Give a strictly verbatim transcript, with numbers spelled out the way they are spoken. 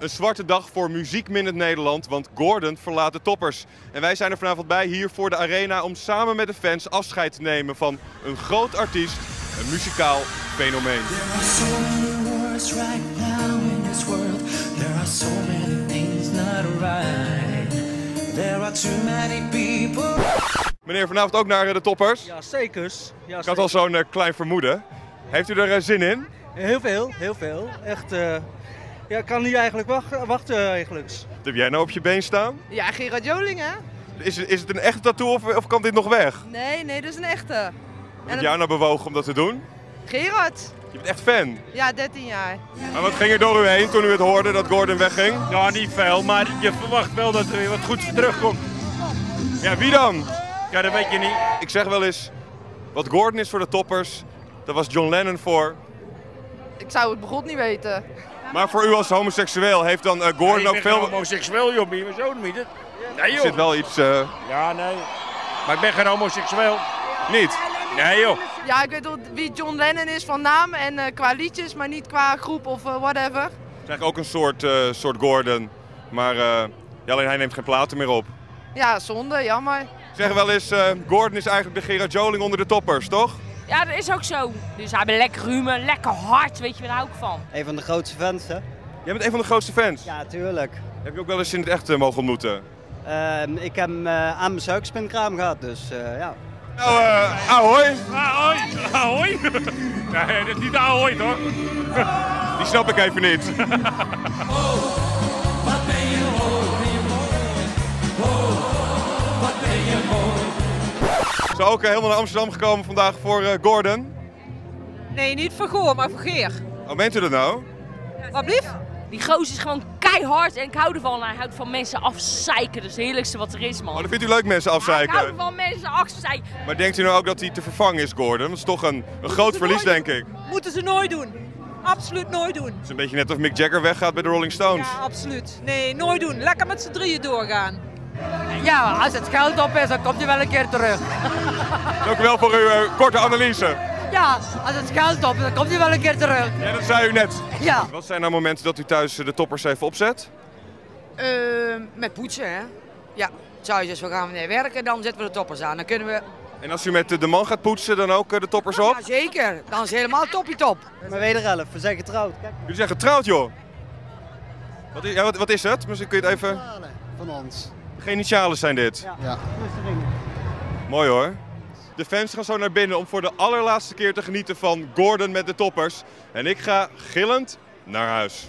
Een zwarte dag voor Muziekminute Nederland, want Gordon verlaat de toppers. En wij zijn er vanavond bij hier voor de arena om samen met de fans afscheid te nemen van een groot artiest, een muzikaal fenomeen. There are so many words right now in this world. There are so many things not right. There are too many people. Meneer, vanavond ook naar de toppers? Ja, zeker. Ja, ik had al zo'n uh, klein vermoeden. Heeft u er uh, zin in? Heel veel, heel veel. Echt... Uh... Ja, ik kan niet eigenlijk wachten, wachten eigenlijk. Wat heb jij nou op je been staan? Ja, Gerard Joling, hè? Is, is het een echte tattoo of, of kan dit nog weg? Nee, nee, dat is een echte. Wat heb dat... jou nou bewogen om dat te doen? Gerard! Je bent echt fan? Ja, dertien jaar. En wat ging er door u heen toen u het hoorde dat Gordon wegging? Ja, niet veel, maar je verwacht wel dat er weer wat goeds terugkomt. Ja, wie dan? Ja, dat weet je niet. Ik zeg wel eens, wat Gordon is voor de toppers, dat was John Lennon voor... Ik zou het begot niet weten. Maar voor u als homoseksueel heeft dan uh, Gordon nee, ook veel... Ik ben homoseksueel, joh, je bent zo niet. Nee, joh. Er zit wel iets... Uh... Ja, nee. Maar ik ben geen homoseksueel. Niet? Nee, joh. Ja, ik weet wel wie John Lennon is van naam en uh, qua liedjes, maar niet qua groep of uh, whatever. Het is eigenlijk ook een soort, uh, soort Gordon, maar uh, ja, alleen hij neemt geen platen meer op. Ja, zonde, jammer. Zeggen wel eens, uh, Gordon is eigenlijk de Gerard Joling onder de toppers, toch? Ja, dat is ook zo. Dus hij bent lekker rumer, lekker hard, weet je, daar hou ik van. Een van de grootste fans, hè? Jij bent een van de grootste fans? Ja, tuurlijk. Heb je ook wel eens in het echt mogen ontmoeten? Uh, ik heb hem uh, aan mijn suikerspinkraam gehad, dus uh, ja. Nou, uh, ahoi! Ahoi! Ahoi! Nee, dat is niet de ahoi, hoor. Die snap ik even niet. We zijn ook helemaal naar Amsterdam gekomen vandaag voor uh, Gordon. Nee, niet voor Goor, maar voor Geer. Oh, meent u dat nou? Ja, wat blieft? Die gozer is gewoon keihard en ik hou ervan. Hij houdt van mensen afzeiken, dat is het heerlijkste wat er is, man. Oh, dat vindt u leuk, mensen afzeiken? Ja, ik hou van mensen afzeiken. Maar denkt u nou ook dat hij te vervangen is, Gordon? Dat is toch een, een groot verlies, denk ik. Moeten ze nooit doen. Absoluut nooit doen. Het is een beetje net of Mick Jagger weggaat bij de Rolling Stones. Ja, absoluut. Nee, nooit doen. Lekker met z'n drieën doorgaan. Ja, als het geld op is, dan komt hij wel een keer terug. Dank u wel voor uw uh, korte analyse. Ja, als het geld op is, dan komt hij wel een keer terug. Ja, dat zei u net. Ja. Wat zijn nou momenten dat u thuis de toppers even opzet? Uh, met poetsen, hè. Ja, thuis dus we gaan weer werken, dan zetten we de toppers aan. Dan kunnen we... En als u met de man gaat poetsen, dan ook de toppers op? Ja, zeker. Dan is het helemaal toppie top. Maar wederhelft, we zijn getrouwd. Kijk. Jullie zijn getrouwd, joh. Wat is, ja, wat, wat is het? Misschien kun je het even... Van ons. De initialen zijn dit. Ja. Ja. Mooi hoor. De fans gaan zo naar binnen om voor de allerlaatste keer te genieten van Gordon met de toppers. En ik ga gillend naar huis.